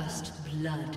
First blood.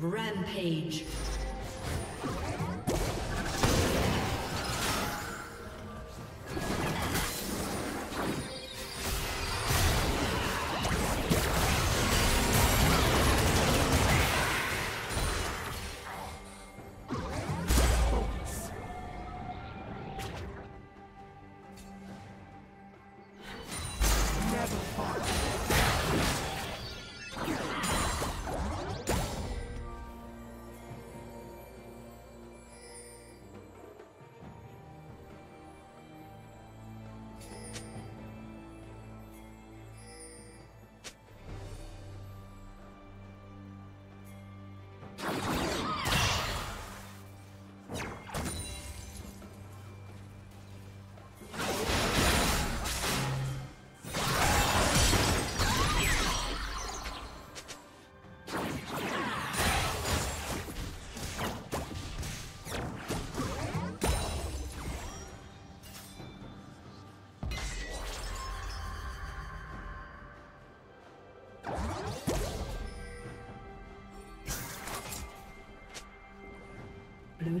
Rampage. Blue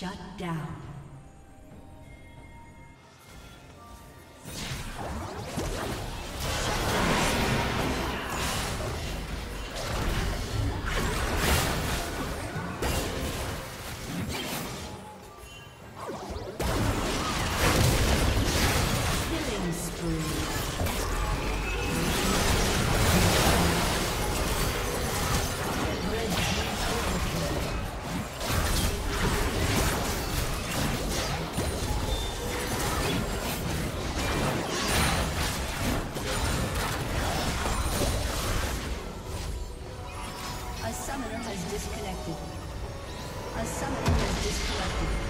Shut down. A summoner has disconnected.